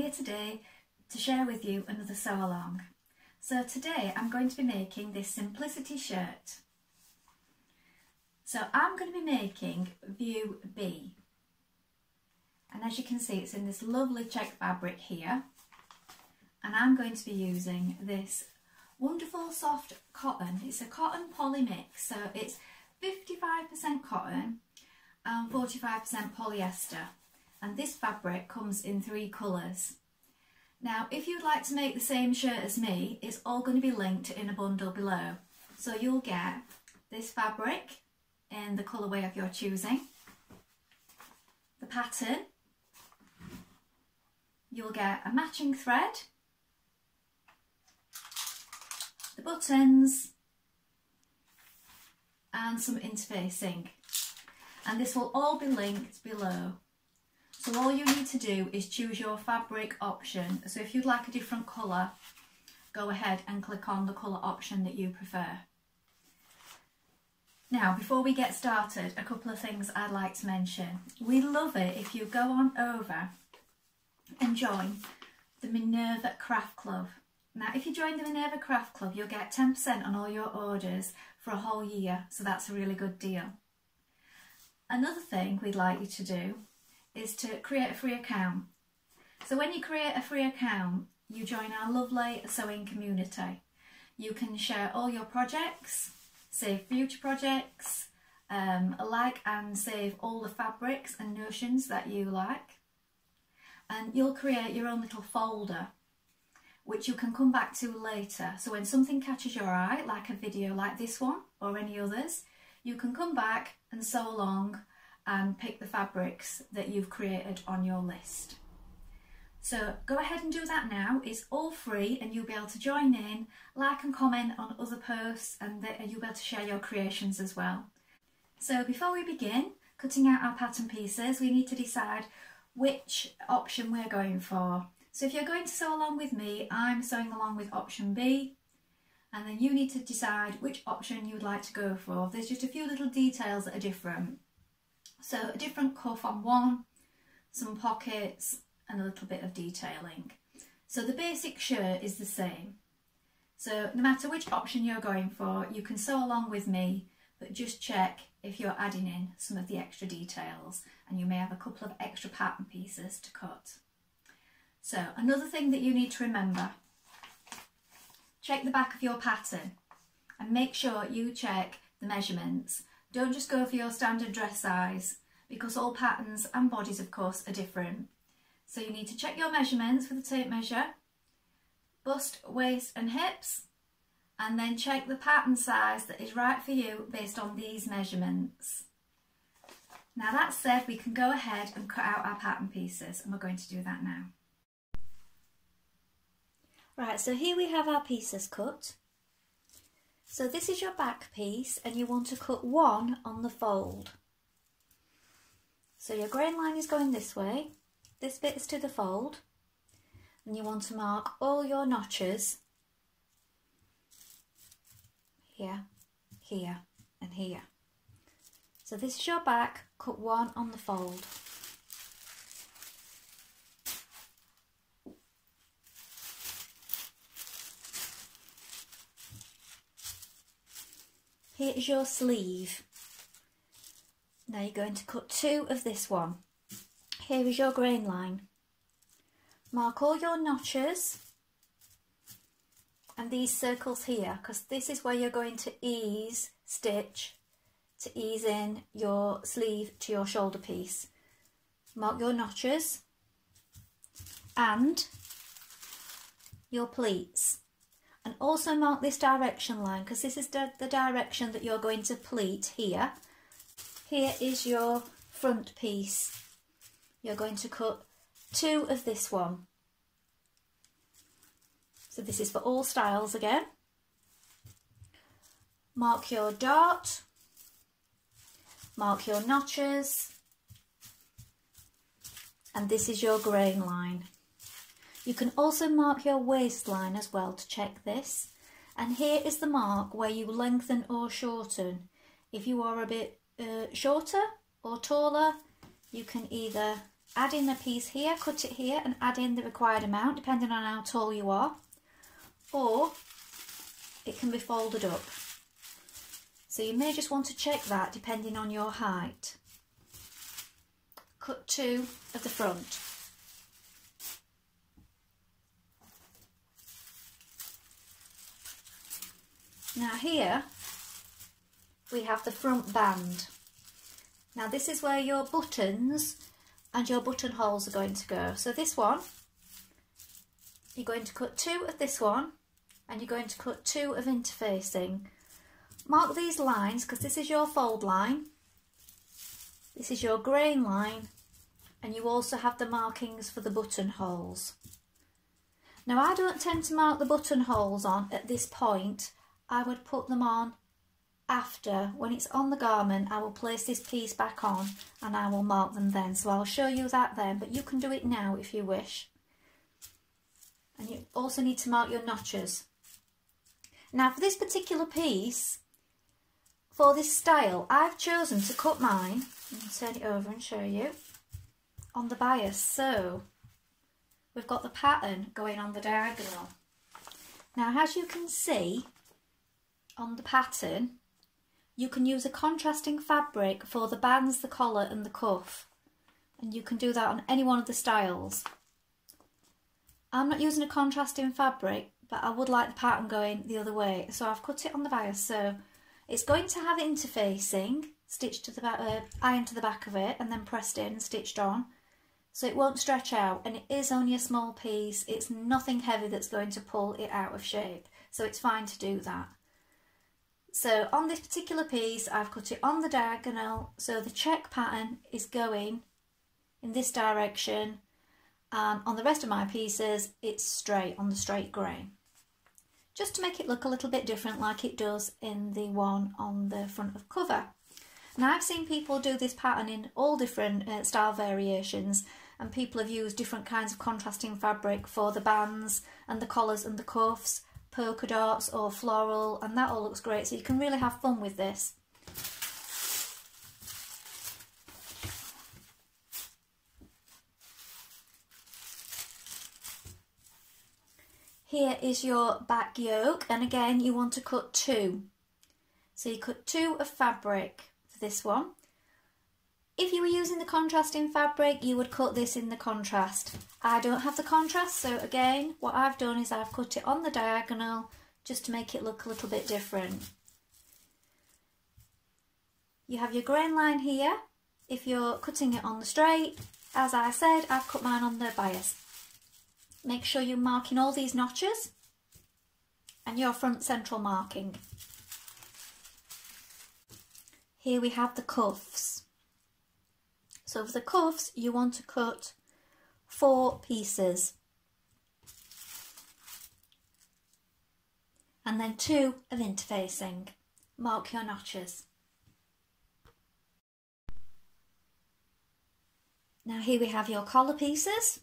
here today to share with you another sew along. So today I'm going to be making this Simplicity shirt. So I'm going to be making View B. And as you can see, it's in this lovely check fabric here. And I'm going to be using this wonderful soft cotton. It's a cotton poly mix, so it's 55% cotton and 45% polyester. And this fabric comes in 3 colours. Now, if you'd like to make the same shirt as me, it's all going to be linked in a bundle below. So you'll get this fabric in the colourway of your choosing, the pattern, you'll get a matching thread, the buttons, and some interfacing. And this will all be linked below. So all you need to do is choose your fabric option. So if you'd like a different colour, go ahead and click on the colour option that you prefer. Now, before we get started, a couple of things I'd like to mention. We'd love it if you go on over and join the Minerva Craft Club. Now, if you join the Minerva Craft Club, you'll get 10% on all your orders for a whole year, so that's a really good deal. Another thing we'd like you to do is to create a free account. So when you create a free account, you join our lovely sewing community. You can share all your projects, save future projects, like and save all the fabrics and notions that you like. And you'll create your own little folder, which you can come back to later. So when something catches your eye, like a video like this one or any others, you can come back and sew along and pick the fabrics that you've created on your list. So go ahead and do that now. It's all free and you'll be able to join in, like and comment on other posts, and you'll be able to share your creations as well. So before we begin cutting out our pattern pieces, we need to decide which option we're going for. So if you're going to sew along with me, I'm sewing along with option B, and then you need to decide which option you'd like to go for. There's just a few little details that are different. So a different cuff on one, some pockets, and a little bit of detailing. So the basic shirt is the same. So no matter which option you're going for, you can sew along with me, but just check if you're adding in some of the extra details, and you may have a couple of extra pattern pieces to cut. So another thing that you need to remember, check the back of your pattern and make sure you check the measurements. Don't just go for your standard dress size, because all patterns and bodies, of course, are different. So you need to check your measurements with a tape measure, bust, waist and hips, and then check the pattern size that is right for you based on these measurements. Now that said, we can go ahead and cut out our pattern pieces, and we're going to do that now. Right, so here we have our pieces cut. So this is your back piece, and you want to cut one on the fold. So your grain line is going this way, this bit is to the fold, and you want to mark all your notches here, here and here. So this is your back, cut one on the fold. Here's your sleeve. Now you're going to cut 2 of this one. Here is your grain line. Mark all your notches and these circles here, because this is where you're going to ease stitch to ease in your sleeve to your shoulder piece. Mark your notches and your pleats. And also mark this direction line, because this is the direction that you're going to pleat here. Here is your front piece. You're going to cut 2 of this one. So this is for all styles again. Mark your dart. Mark your notches. And this is your grain line. You can also mark your waistline as well to check this. And here is the mark where you lengthen or shorten. If you are a bit shorter or taller, you can either add in a piece here, cut it here and add in the required amount depending on how tall you are, or it can be folded up. So you may just want to check that depending on your height. Cut two of the front. Now here we have the front band. Now this is where your buttons and your buttonholes are going to go. So this one, you're going to cut two of this one and you're going to cut two of interfacing. Mark these lines because this is your fold line, this is your grain line, and you also have the markings for the buttonholes. Now I don't tend to mark the buttonholes on at this point, I would put them on after. When it's on the garment, I will place this piece back on and I will mark them then. So I'll show you that then, but you can do it now if you wish. And you also need to mark your notches. Now for this particular piece, for this style, I've chosen to cut mine, I'll turn it over and show you, on the bias. So we've got the pattern going on the diagonal. Now as you can see, on the pattern you can use a contrasting fabric for the bands, the collar and the cuff, and you can do that on any one of the styles. I'm not using a contrasting fabric, but I would like the pattern going the other way, so I've cut it on the bias. So it's going to have interfacing stitched to the back, iron to the back of it and then pressed in and stitched on, so it won't stretch out, and it is only a small piece, it's nothing heavy that's going to pull it out of shape, so it's fine to do that. So on this particular piece, I've cut it on the diagonal, so the check pattern is going in this direction, and on the rest of my pieces, it's straight, on the straight grain. Just to make it look a little bit different like it does in the one on the front of cover. Now I've seen people do this pattern in all different style variations, and people have used different kinds of contrasting fabric for the bands and the collars and the cuffs, polka dots or floral, and that all looks great, so you can really have fun with this. Here is your back yoke, and again you want to cut two. So you cut two of fabric for this one. If you were using the contrasting fabric, you would cut this in the contrast. I don't have the contrast, so again, what I've done is I've cut it on the diagonal just to make it look a little bit different. You have your grain line here. If you're cutting it on the straight, as I said, I've cut mine on the bias. Make sure you're marking all these notches and your front central marking. Here we have the cuffs. So for the cuffs, you want to cut four pieces and then two of interfacing. Mark your notches. Now here we have your collar pieces.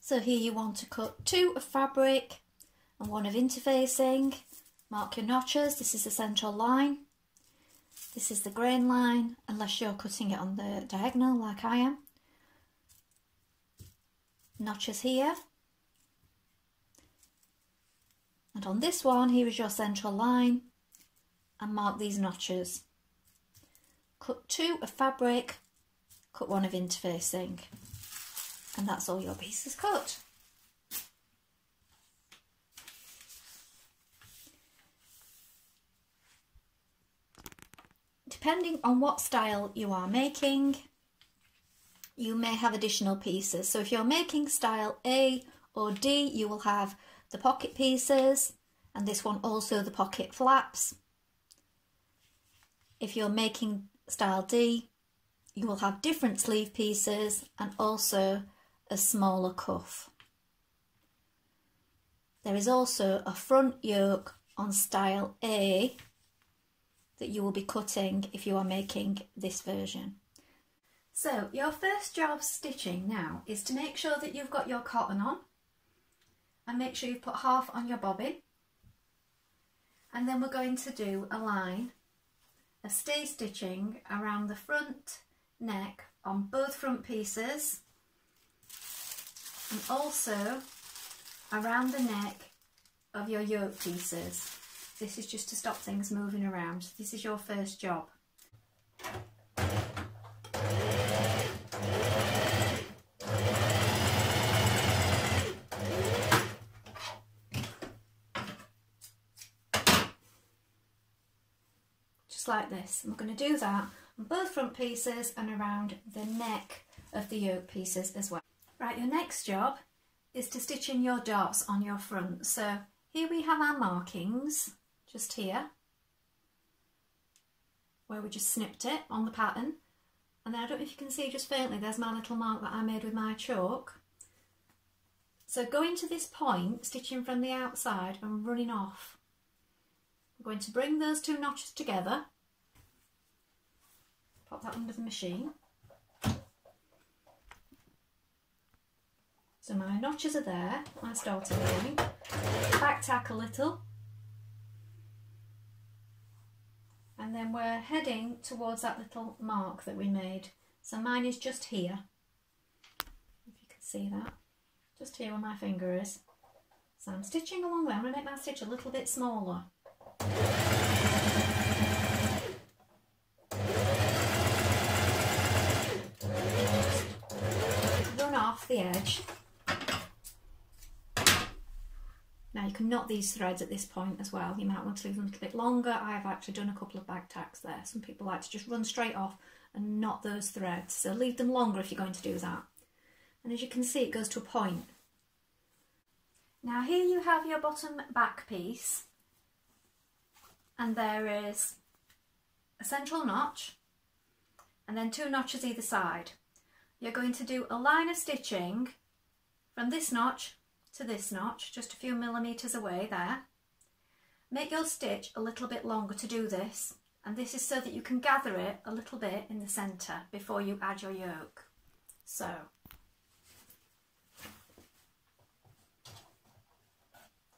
So here you want to cut two of fabric and one of interfacing. Mark your notches. This is the central line. This is the grain line, unless you're cutting it on the diagonal like I am. Notches here. And on this one, here is your central line, and mark these notches. Cut two of fabric, cut one of interfacing, and that's all your pieces cut. Depending on what style you are making, you may have additional pieces. So if you're making style A or D, you will have the pocket pieces, and this one also the pocket flaps. If you're making style D, you will have different sleeve pieces and also a smaller cuff. There is also a front yoke on style A that you will be cutting if you are making this version. So your first job stitching now is to make sure that you've got your cotton on, and make sure you've put half on your bobbin, and then we're going to do a line of stay stitching around the front, neck on both front pieces and also around the neck of your yoke pieces. This is just to stop things moving around. This is your first job. Just like this. I'm going to do that on both front pieces and around the neck of the yoke pieces as well. Right, your next job is to stitch in your dots on your front. So here we have our markings, just here, where we just snipped it on the pattern. And then I don't know if you can see just faintly, there's my little mark that I made with my chalk. So going to this point, stitching from the outside and running off. I'm going to bring those two notches together, pop that under the machine. So my notches are there, my starting point, back tack a little, and then we're heading towards that little mark that we made. So mine is just here, if you can see that, just here where my finger is. So I'm stitching along there. I'm going to make my stitch a little bit smaller. Run off the edge. Now you can knot these threads at this point as well. You might want to leave them a little bit longer. I've actually done a couple of bag tacks there. Some people like to just run straight off and knot those threads. So leave them longer if you're going to do that. And as you can see, it goes to a point. Now here you have your bottom back piece. And there is a central notch and then two notches either side. You're going to do a line of stitching from this notch to this notch, just a few millimetres away there. Make your stitch a little bit longer to do this, and this is so that you can gather it a little bit in the centre before you add your yoke. So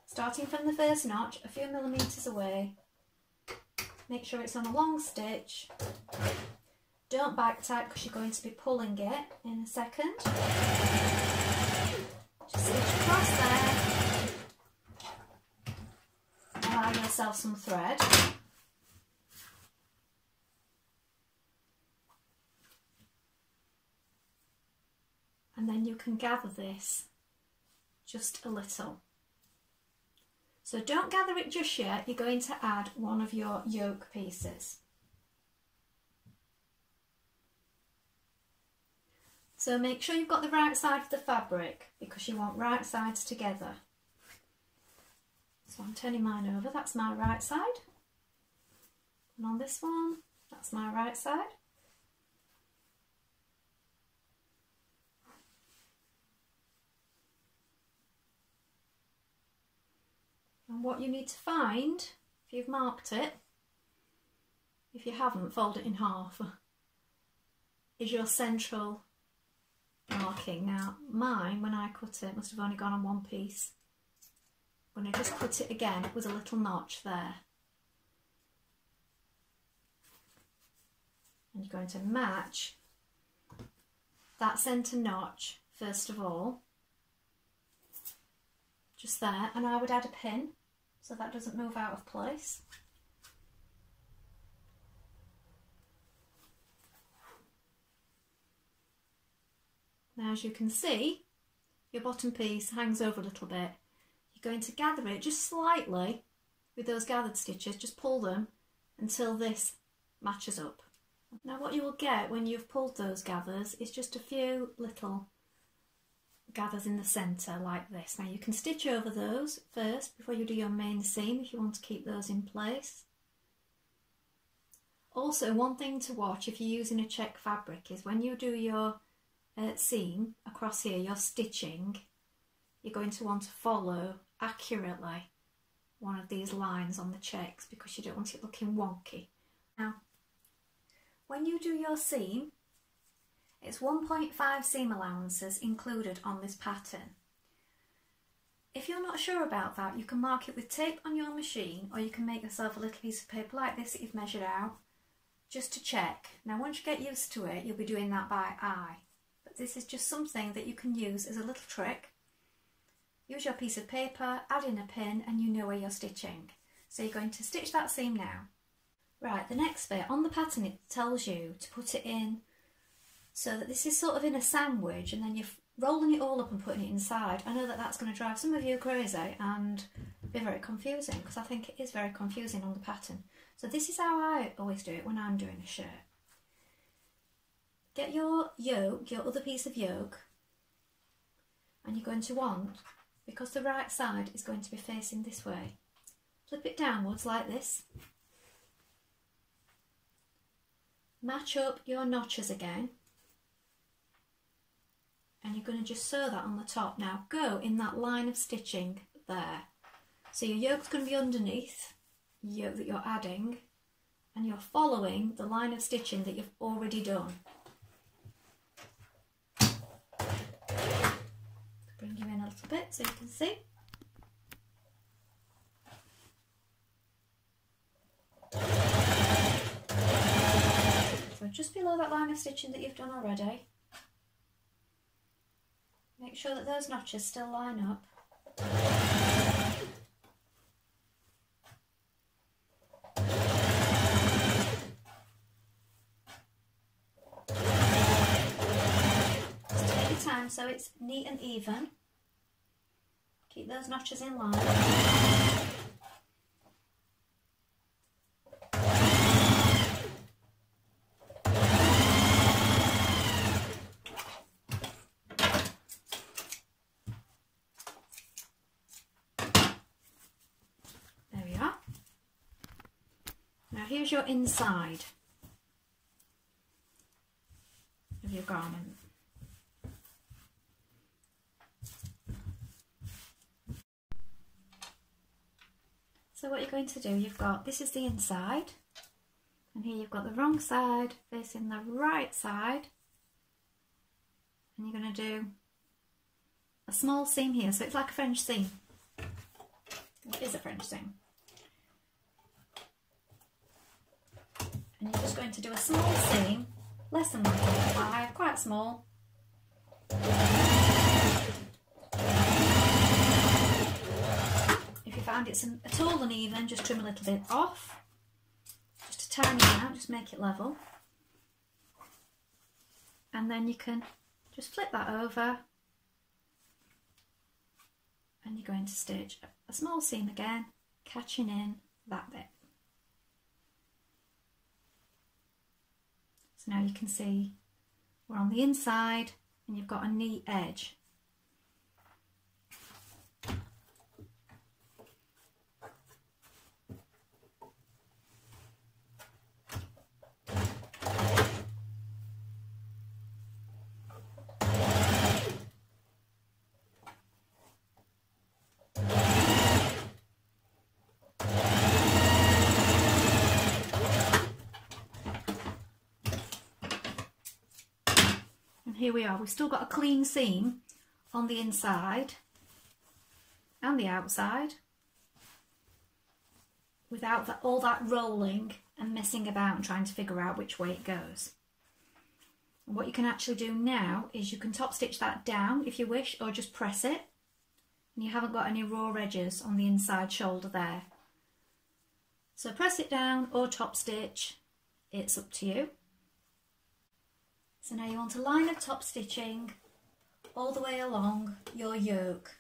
starting from the first notch, a few millimetres away, make sure it's on a long stitch. Don't back tack because you're going to be pulling it in a second. Just stitch across there. Allow yourself some thread. And then you can gather this just a little. So don't gather it just yet, you're going to add one of your yoke pieces. So make sure you've got the right side of the fabric because you want right sides together. So I'm turning mine over, that's my right side. And on this one, that's my right side. And what you need to find, if you've marked it, if you haven't, fold it in half, is your central marking. Now mine, when I cut it, must have only gone on one piece. When I just cut it again with a little notch there. And you're going to match that centre notch first of all, just there, and I would add a pin, so that doesn't move out of place. Now as you can see, your bottom piece hangs over a little bit. You're going to gather it just slightly with those gathered stitches, just pull them until this matches up. Now what you will get when you've pulled those gathers is just a few little gathers in the centre like this. Now you can stitch over those first before you do your main seam if you want to keep those in place. Also, one thing to watch if you're using a check fabric is when you do your seam across here, your stitching, you're going to want to follow accurately one of these lines on the checks because you don't want it looking wonky. Now when you do your seam, it's 1.5 seam allowances included on this pattern. If you're not sure about that, you can mark it with tape on your machine, or you can make yourself a little piece of paper like this that you've measured out. just to check. Now once you get used to it, you'll be doing that by eye. But this is just something that you can use as a little trick. Use your piece of paper, add in a pin, and you know where you're stitching. So you're going to stitch that seam now. Right, the next bit, on the pattern it tells you to put it in so that this is sort of in a sandwich, and then you're rolling it all up and putting it inside. I know that that's going to drive some of you crazy and be very confusing, because I think it is very confusing on the pattern. So this is how I always do it when I'm doing a shirt. Get your yoke, your other piece of yoke, and you're going to want, because the right side is going to be facing this way, flip it downwards like this. Match up your notches again, and you're going to just sew that on the top. Now go in that line of stitching there. So your yoke's going to be underneath the yoke that you're adding, and you're following the line of stitching that you've already done. Bring you in a little bit so you can see. So just below that line of stitching that you've done already, make sure that those notches still line up. Just take your time so it's neat and even. Keep those notches in line. Here's your inside of your garment. So what you're going to do, you've got, this is the inside, and here you've got the wrong side facing the right side, and you're going to do a small seam here, so it's like a French seam. It is a French seam. And you're just going to do a small seam, less than 1.5, quite small. If you found it's at all uneven, just trim a little bit off. Just to tiny it out, just make it level. And then you can just flip that over. And you're going to stitch a small seam again, catching in that bit. So now you can see we're on the inside and you've got a neat edge. Here we are, we've still got a clean seam on the inside and the outside without all that rolling and messing about and trying to figure out which way it goes. And what you can actually do now is you can top stitch that down if you wish, or just press it, and you haven't got any raw edges on the inside shoulder there. So press it down or top stitch, it's up to you. So now you want a line of top stitching all the way along your yoke.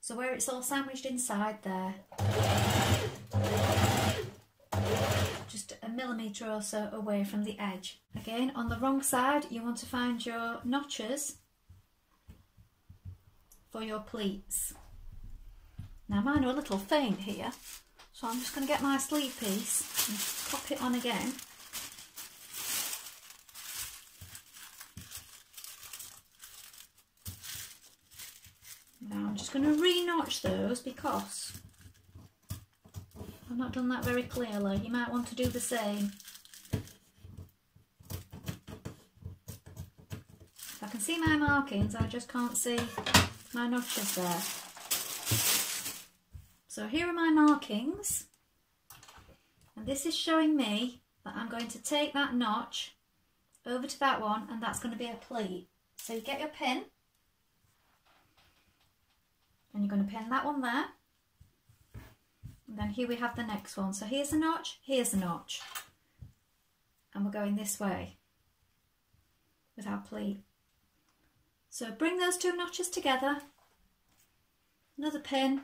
So where it's all sandwiched inside there, just a millimetre or so away from the edge. Again, on the wrong side, you want to find your notches for your pleats. Now mine are a little faint here, so I'm just going to get my sleeve piece and pop it on again. Now I'm just going to re-notch those because I've not done that very clearly. You might want to do the same. I can see my markings, I just can't see my notches there. So here are my markings, and this is showing me but I'm going to take that notch over to that one, and that's going to be a pleat. So you get your pin and you're going to pin that one there, and then here we have the next one. So here's a notch, here's a notch, and we're going this way with our pleat. So bring those two notches together, another pin.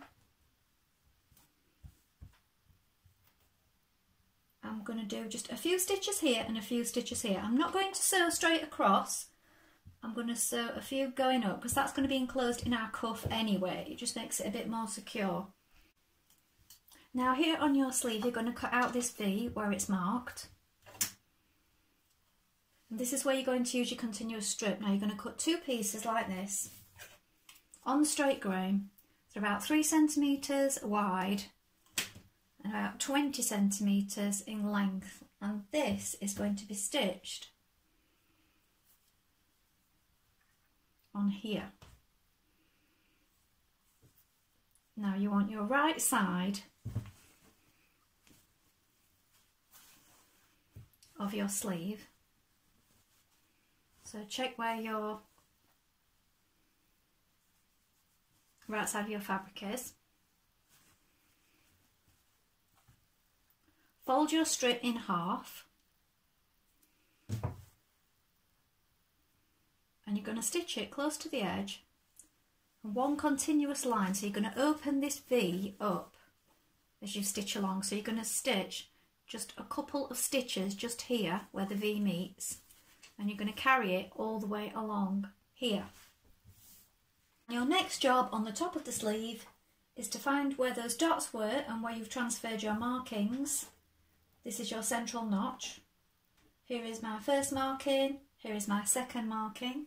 I'm going to do just a few stitches here and a few stitches here. I'm not going to sew straight across, I'm going to sew a few going up, because that's going to be enclosed in our cuff anyway. It just makes it a bit more secure. Now here on your sleeve you're going to cut out this V where it's marked. And this is where you're going to use your continuous strip. Now you're going to cut two pieces like this on straight grain. They're about 3 centimetres wide and about 20 centimetres in length, and this is going to be stitched on here. Now you want your right side of your sleeve, so check where your right side of your fabric is. Fold your strip in half, and you're going to stitch it close to the edge, and one continuous line. So you're going to open this V up as you stitch along. So you're going to stitch just a couple of stitches just here where the V meets, and you're going to carry it all the way along here. Your next job on the top of the sleeve is to find where those dots were and where you've transferred your markings. This is your central notch. Here is my first marking, here is my second marking.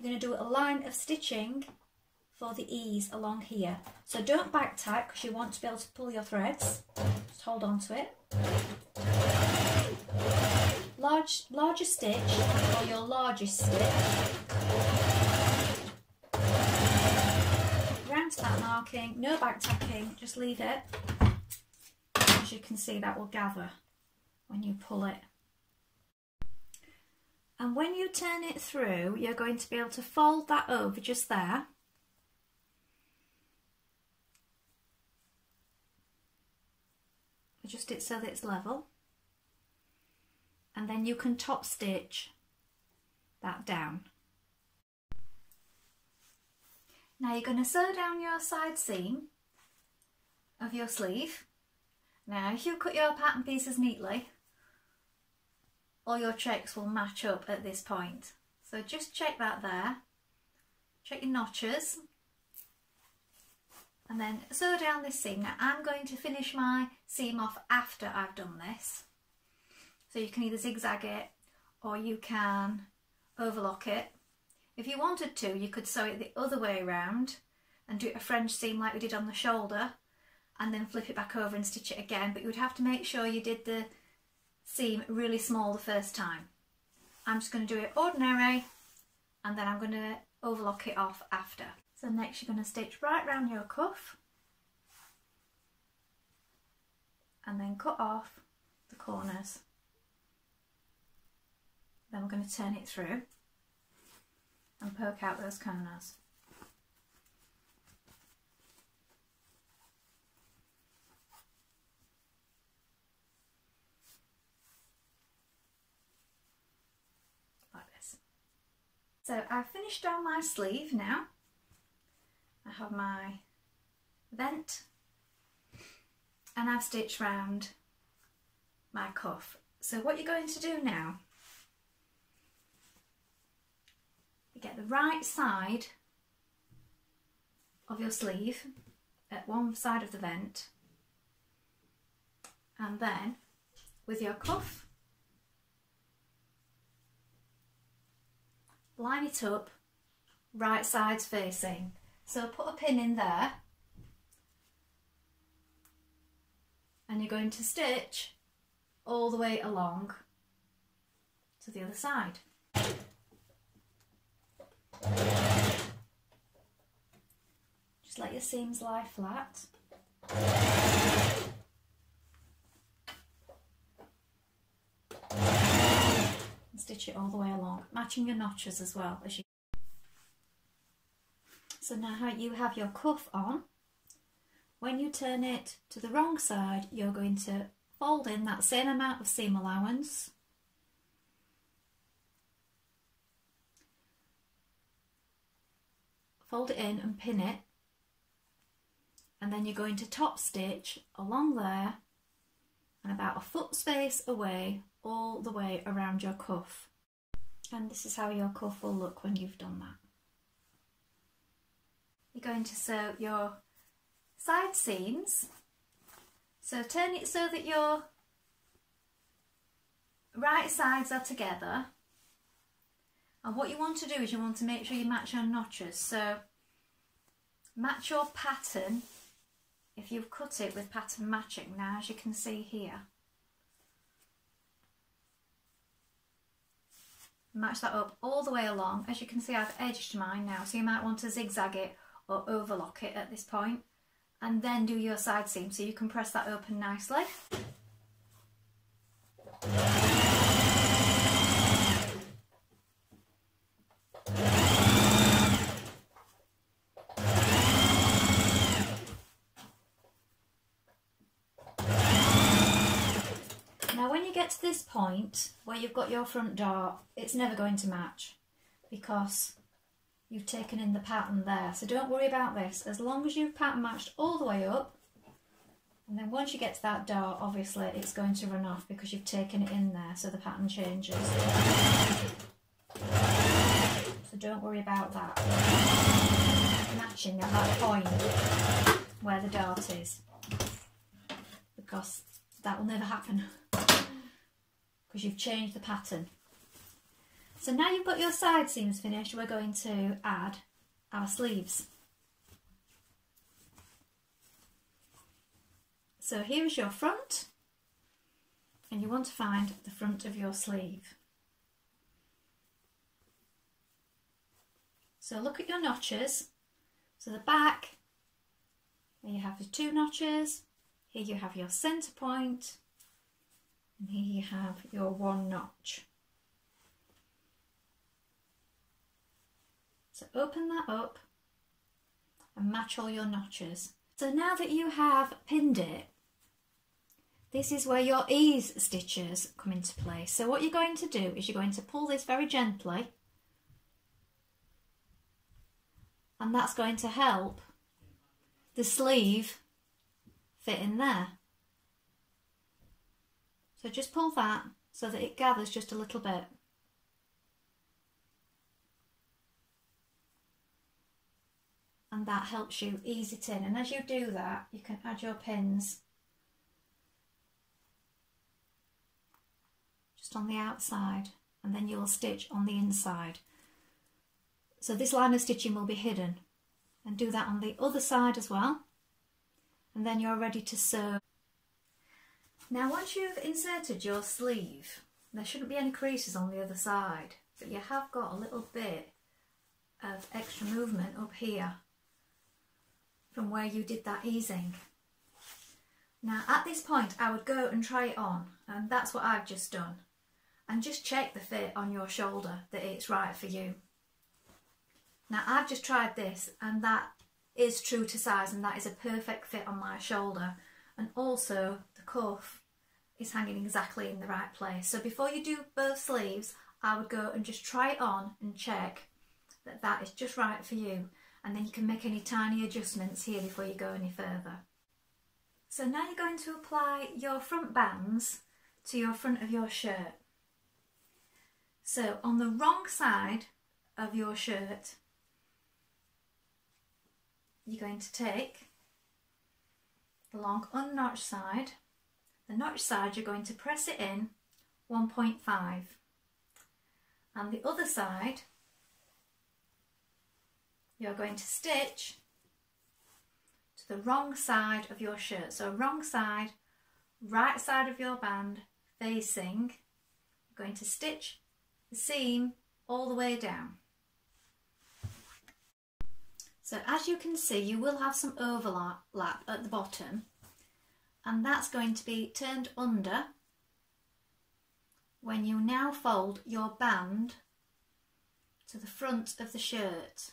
You're going to do a line of stitching for the E's along here. So don't back tight, because you want to be able to pull your threads. Just hold on to it. Larger stitch, or your largest stitch. Round to that marking, no back tacking, just leave it. As you can see, that will gather when you pull it. And when you turn it through, you're going to be able to fold that over just there. Adjust it so that it's level, and then you can top stitch that down. Now you're going to sew down your side seam of your sleeve. Now if you cut your pattern pieces neatly, all your checks will match up at this point. So just check that there, check your notches, and then sew down this seam. Now I'm going to finish my seam off after I've done this. So you can either zigzag it or you can overlock it. If you wanted to, you could sew it the other way around and do a French seam like we did on the shoulder, and then flip it back over and stitch it again, but you would have to make sure you did the seam really small the first time. I'm just going to do it ordinary, and then I'm going to overlock it off after. So next you're going to stitch right round your cuff and then cut off the corners. Then we're going to turn it through and poke out those corners. Like this. So I've finished down my sleeve now. I have my vent, and I've stitched round my cuff. So what you're going to do now, you get the right side of your sleeve at one side of the vent, and then with your cuff, line it up, right sides facing. So put a pin in there, and you're going to stitch all the way along to the other side. Just let your seams lie flat. stitch it all the way along, matching your notches as well as you. So now you have your cuff on. When you turn it to the wrong side, you're going to fold in that same amount of seam allowance. Fold it in and pin it, and then you're going to top stitch along there and about a foot space away all the way around your cuff. And this is how your cuff will look when you've done that. You're going to sew your side seams, so turn it so that your right sides are together. And what you want to do is you want to make sure you match your notches. So match your pattern if you've cut it with pattern matching. Now, as you can see here, match that up all the way along. As you can see, I've edged mine now, so you might want to zigzag it or overlock it at this point, and then do your side seam so you can press that open nicely. To this point where you've got your front dart, it's never going to match because you've taken in the pattern there, so don't worry about this. As long as you've pattern matched all the way up, and then once you get to that dart, obviously it's going to run off because you've taken it in there, so the pattern changes, so don't worry about that matching at that point where the dart is, because that will never happen because you've changed the pattern. So now you've got your side seams finished, we're going to add our sleeves. So here is your front, and you want to find the front of your sleeve. So look at your notches. So the back, there you have the two notches, here you have your centre point, and here you have your one notch. So open that up and match all your notches. So now that you have pinned it, this is where your ease stitches come into play. So what you're going to do is you're going to pull this very gently, and that's going to help the sleeve fit in there. So just pull that so that it gathers just a little bit. And that helps you ease it in. And as you do that, you can add your pins just on the outside, and then you'll stitch on the inside. So this line of stitching will be hidden. And do that on the other side as well. And then you're ready to sew. Now once you've inserted your sleeve, there shouldn't be any creases on the other side, but you have got a little bit of extra movement up here from where you did that easing. Now at this point I would go and try it on, and that's what I've just done. And just check the fit on your shoulder that it's right for you. Now I've just tried this, and that is true to size, and that is a perfect fit on my shoulder, and also the cuff is hanging exactly in the right place. So before you do both sleeves, I would go and just try it on and check that that is just right for you, and then you can make any tiny adjustments here before you go any further. So now you're going to apply your front bands to your front of your shirt. So on the wrong side of your shirt, you're going to take the long unnotched side, the notched side you're going to press it in 1.5, and the other side you're going to stitch to the wrong side of your shirt. So wrong side, right side of your band facing, you're going to stitch the seam all the way down. So as you can see, you will have some overlap at the bottom, and that's going to be turned under when you now fold your band to the front of the shirt.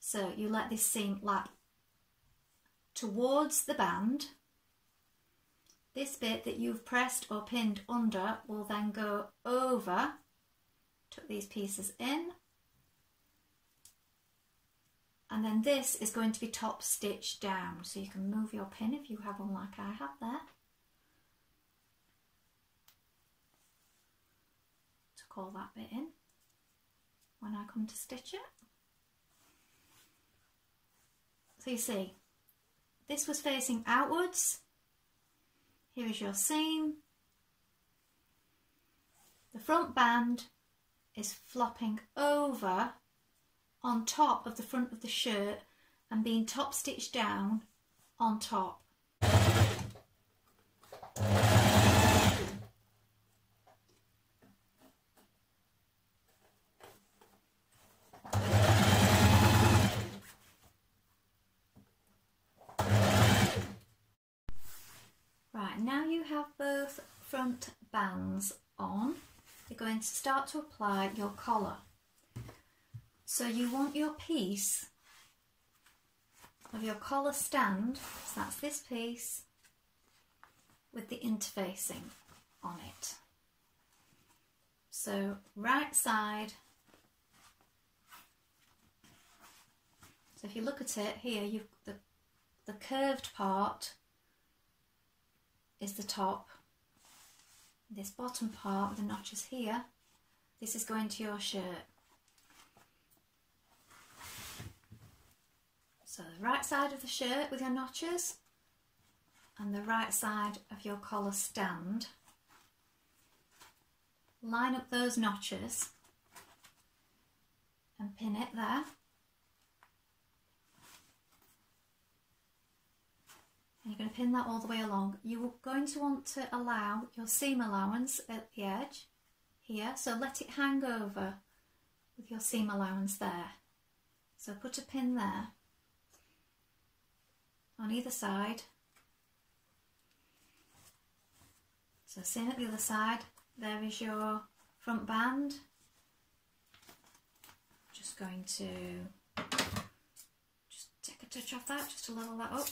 So you let this seam lap towards the band. This bit that you've pressed or pinned under will then go over. Tuck these pieces in. And then this is going to be top stitch down, so you can move your pin if you have one like I have there. Tuck all that bit in when I come to stitch it. So you see, this was facing outwards. Here is your seam. The front band is flopping over on top of the front of the shirt and being top stitched down on top. Right, now you have both front bands on, you're going to start to apply your collar. So you want your piece of your collar stand, so that's this piece, with the interfacing on it. So right side, so if you look at it here, you've the curved part is the top, this bottom part with the notches here, this is going to your shirt. So the right side of the shirt with your notches and the right side of your collar stand. Line up those notches and pin it there. And you're going to pin that all the way along. You're going to want to allow your seam allowance at the edge here, so let it hang over with your seam allowance there. So put a pin there on either side. So same at the other side, there is your front band. Just going to just take a touch off that just to level that up.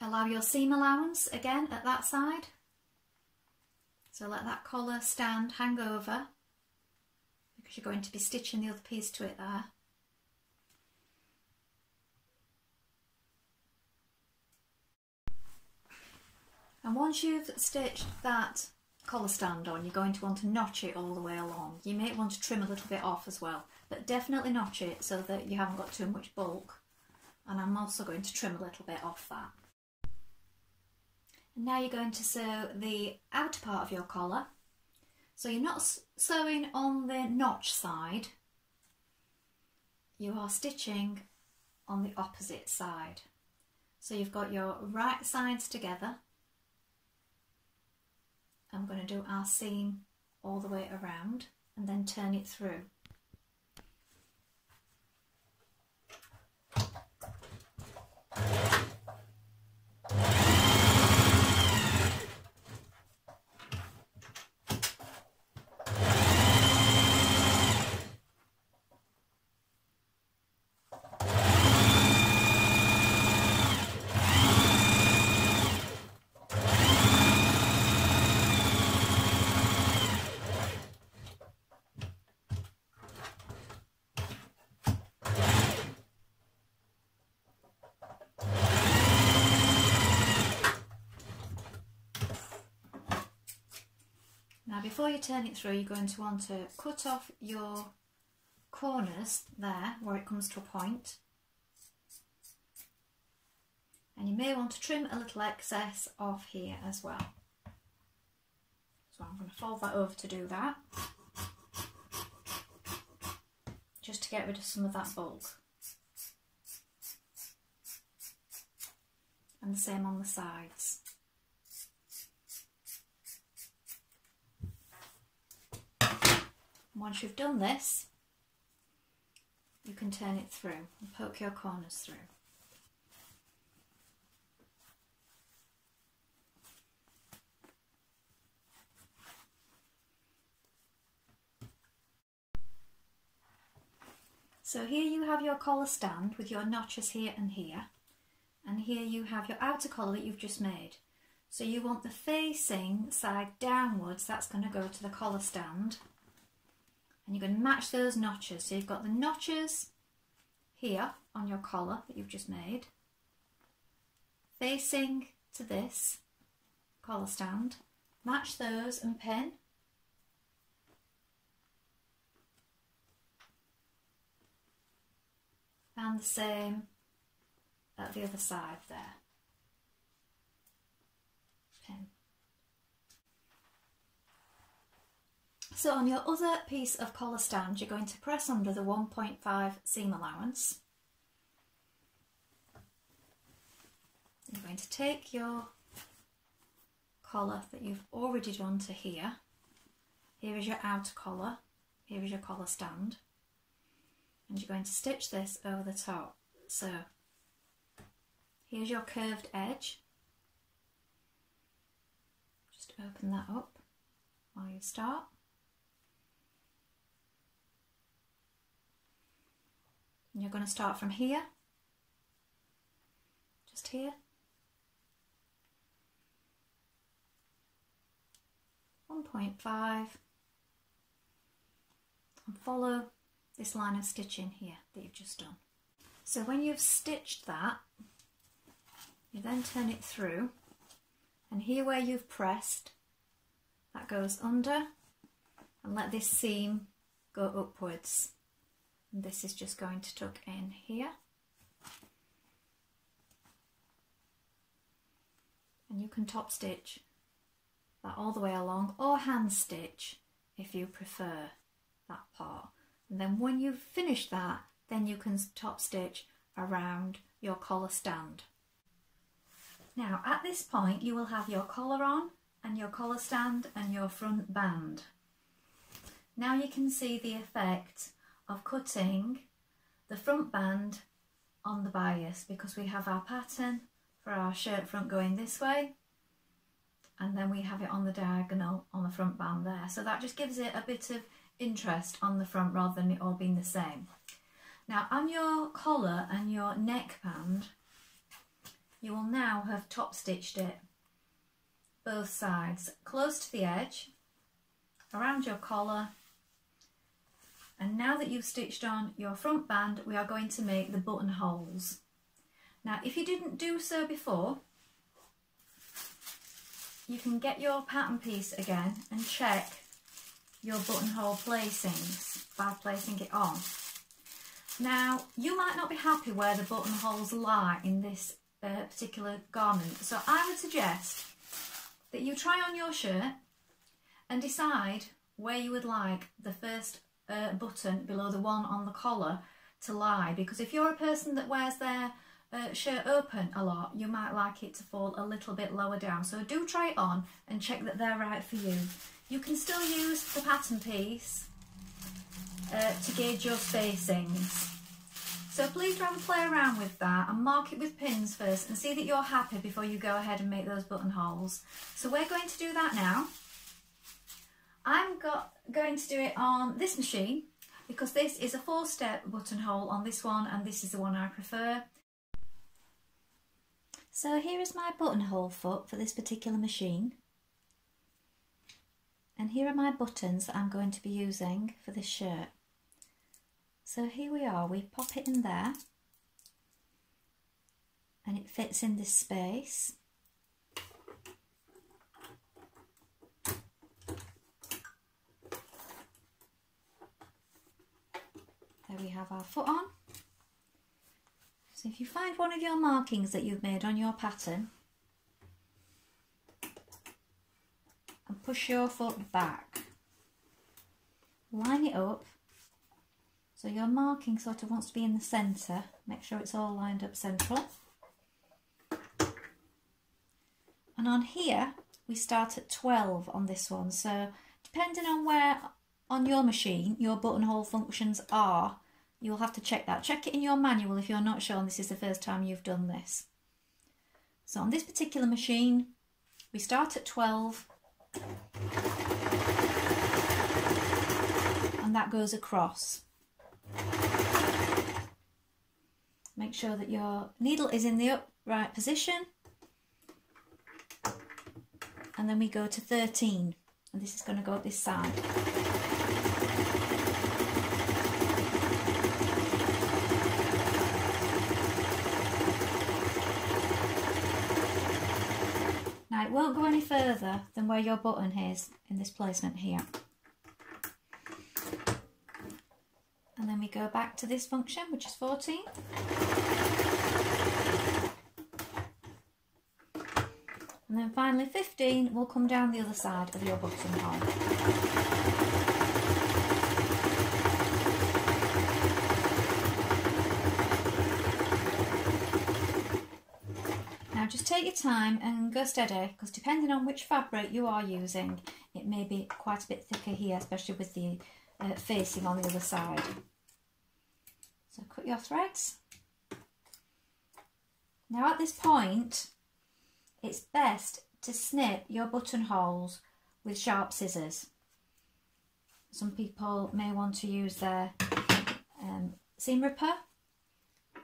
Allow your seam allowance again at that side. So let that collar stand hang over because you're going to be stitching the other piece to it there. And once you've stitched that collar stand on, you're going to want to notch it all the way along. You may want to trim a little bit off as well, but definitely notch it so that you haven't got too much bulk. And I'm also going to trim a little bit off that. And now you're going to sew the outer part of your collar. So you're not sewing on the notch side, you are stitching on the opposite side. So you've got your right sides together. I'm going to do our seam all the way around and then turn it through. Before you turn it through, you're going to want to cut off your corners there where it comes to a point, and you may want to trim a little excess off here as well. So I'm going to fold that over to do that, just to get rid of some of that bulk, and the same on the sides. Once you've done this, you can turn it through and poke your corners through. So here you have your collar stand with your notches here and here, and here you have your outer collar that you've just made. So you want the facing side downwards, that's going to go to the collar stand, and you're going to match those notches. So you've got the notches here on your collar that you've just made, facing to this collar stand, match those and pin. And the same at the other side there. Pin. So on your other piece of collar stand, you're going to press under the 1.5 seam allowance. You're going to take your collar that you've already done to here. Here is your outer collar. Here is your collar stand. And you're going to stitch this over the top. So here's your curved edge. Just open that up while you start. And you're going to start from here, just here. 1.5 and follow this line of stitching here that you've just done. So when you've stitched that, you then turn it through, and here where you've pressed, that goes under, and let this seam go upwards. And this is just going to tuck in here. And you can top stitch that all the way along, or hand stitch if you prefer that part. And then when you've finished that, then you can top stitch around your collar stand. Now at this point you will have your collar on and your collar stand and your front band. Now you can see the effect of cutting the front band on the bias, because we have our pattern for our shirt front going this way, and then we have it on the diagonal on the front band there. So that just gives it a bit of interest on the front rather than it all being the same. Now on your collar and your neck band, you will now have top stitched it both sides, close to the edge, around your collar, and now that you've stitched on your front band, we are going to make the buttonholes. Now if you didn't do so before, you can get your pattern piece again and check your buttonhole placings by placing it on. Now you might not be happy where the buttonholes lie in this particular garment, so I would suggest that you try on your shirt and decide where you would like the first button below the one on the collar to lie, because if you're a person that wears their shirt open a lot, you might like it to fall a little bit lower down. So do try it on and check that they're right for you. You can still use the pattern piece to gauge your spacings. So please try and play around with that and mark it with pins first and see that you're happy before you go ahead and make those buttonholes. So we're going to do that now. I'm going to do it on this machine because this is a 4-step buttonhole on this one, and this is the one I prefer. So here is my buttonhole foot for this particular machine. And here are my buttons that I'm going to be using for this shirt. So here we are, we pop it in there and it fits in this space. There we have our foot on. So if you find one of your markings that you've made on your pattern, push your foot back, line it up so your marking sort of wants to be in the centre, make sure it's all lined up central. And on here we start at 12 on this one, so depending on where on your machine your buttonhole functions are, you'll have to check that. Check it in your manual if you're not sure and this is the first time you've done this. So on this particular machine we start at 12 and that goes across. Make sure that your needle is in the upright position. And then we go to 13, and this is going to go up this side. Now it won't go any further than where your button is in this placement here. And then we go back to this function, which is 14. And then finally 15 will come down the other side of your buttonhole. Now just take your time and go steady, because depending on which fabric you are using, it may be quite a bit thicker here, especially with the facing on the other side. So cut your threads. Now at this point, it's best to snip your buttonholes with sharp scissors. Some people may want to use their seam ripper,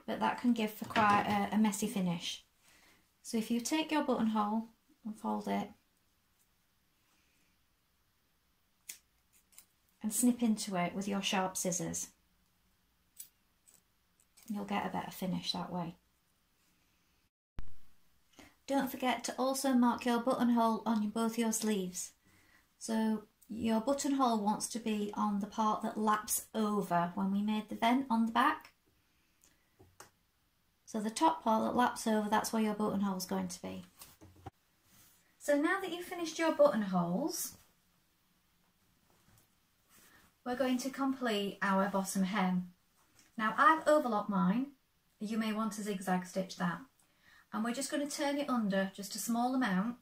but that can give for quite a messy finish. So if you take your buttonhole and fold it and snip into it with your sharp scissors, you'll get a better finish that way. Don't forget to also mark your buttonhole on both your sleeves. So your buttonhole wants to be on the part that laps over when we made the vent on the back. So the top part that laps over, that's where your buttonhole is going to be. So now that you've finished your buttonholes, we're going to complete our bottom hem. Now I've overlocked mine, you may want to zigzag stitch that. And we're just going to turn it under just a small amount.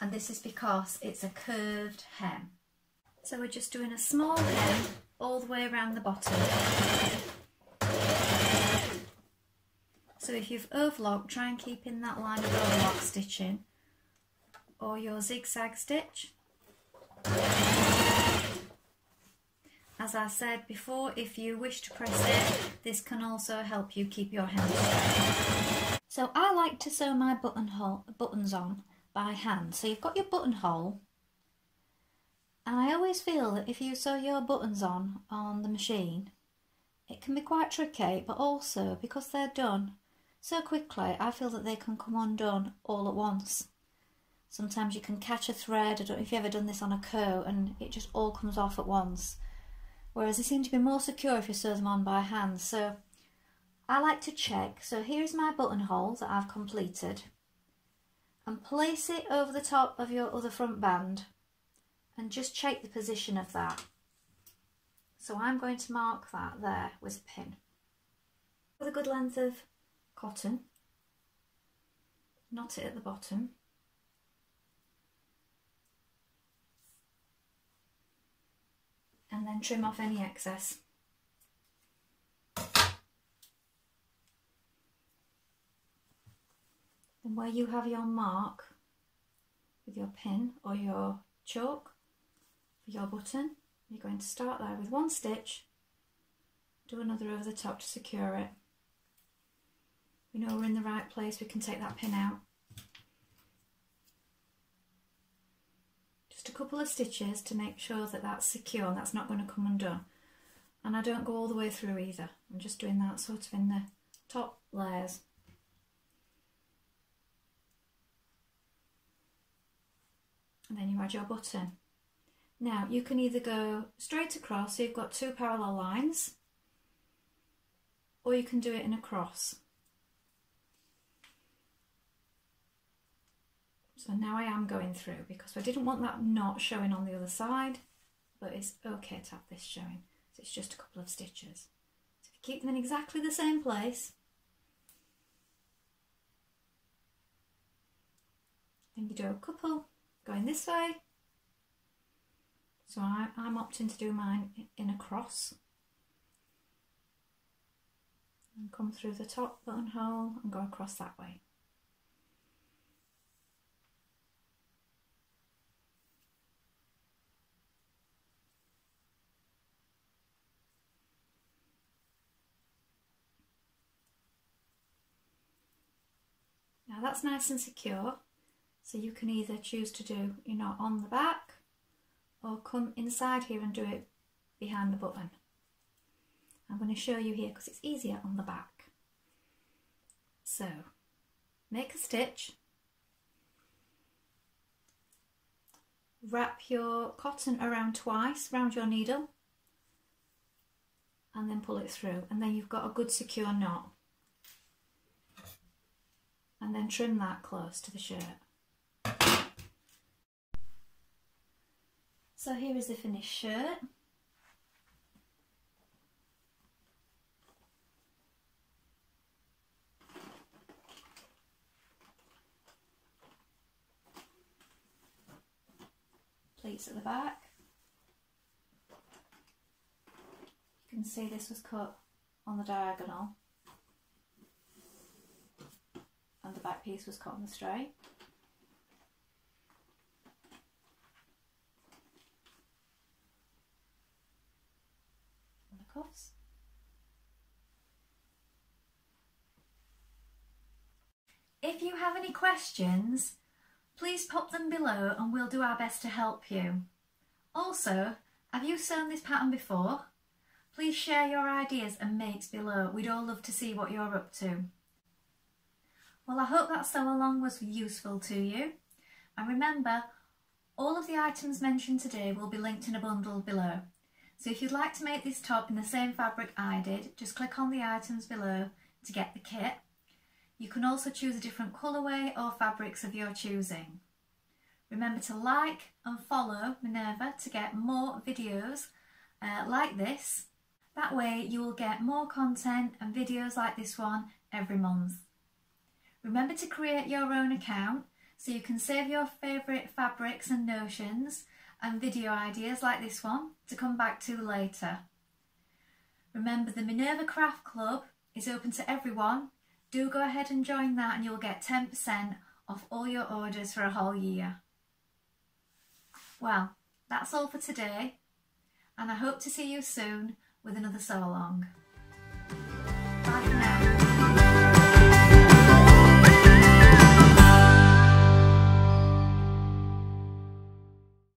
And this is because it's a curved hem. So we're just doing a small hem all the way around the bottom. So if you've overlocked, try and keep in that line of overlock stitching or your zigzag stitch. As I said before, if you wish to press it, this can also help you keep your hem straight. So I like to sew my buttons on by hand. So you've got your buttonhole, and I always feel that if you sew your buttons on the machine, it can be quite tricky, but also because they're done so quickly, I feel that they can come undone all at once. Sometimes you can catch a thread, I don't know if you've ever done this on a coat, and it just all comes off at once. Whereas they seem to be more secure if you sew them on by hand. So I like to check. So here's my buttonhole that I've completed, and place it over the top of your other front band and just check the position of that. So I'm going to mark that there with a pin. With a good length of cotton, knot it at the bottom. And then trim off any excess. And where you have your mark with your pin or your chalk for your button, you're going to start there with one stitch, do another over the top to secure it. We know we're in the right place, we can take that pin out. Just a couple of stitches to make sure that that's secure and that's not going to come undone. And I don't go all the way through either, I'm just doing that sort of in the top layers. And then you add your button. Now you can either go straight across, so you've got two parallel lines, or you can do it in a cross. So now I am going through because I didn't want that knot showing on the other side, but it's okay to have this showing. So it's just a couple of stitches. So if you keep them in exactly the same place, then you do a couple going this way. So I'm opting to do mine in a cross. And come through the top buttonhole and go across that way. Now that's nice and secure, so you can either choose to do, you know, on the back, or come inside here and do it behind the button. I'm going to show you here because it's easier on the back. So make a stitch, wrap your cotton around twice, round your needle, and then pull it through, and then you've got a good secure knot. And then trim that close to the shirt. So here is the finished shirt. Pleats at the back. You can see this was cut on the diagonal. And the back piece was cut on the straight. And the cuffs. If you have any questions, please pop them below and we'll do our best to help you. Also, have you sewn this pattern before? Please share your ideas and makes below. We'd all love to see what you're up to. Well, I hope that sew along was useful to you, and remember, all of the items mentioned today will be linked in a bundle below. So if you'd like to make this top in the same fabric I did, just click on the items below to get the kit. You can also choose a different colourway or fabrics of your choosing. Remember to like and follow Minerva to get more videos like this. That way you will get more content and videos like this one every month. Remember to create your own account so you can save your favourite fabrics and notions and video ideas like this one to come back to later. Remember, the Minerva Craft Club is open to everyone. Do go ahead and join that and you'll get 10% off all your orders for a whole year. Well, that's all for today, and I hope to see you soon with another sew along. Bye for now.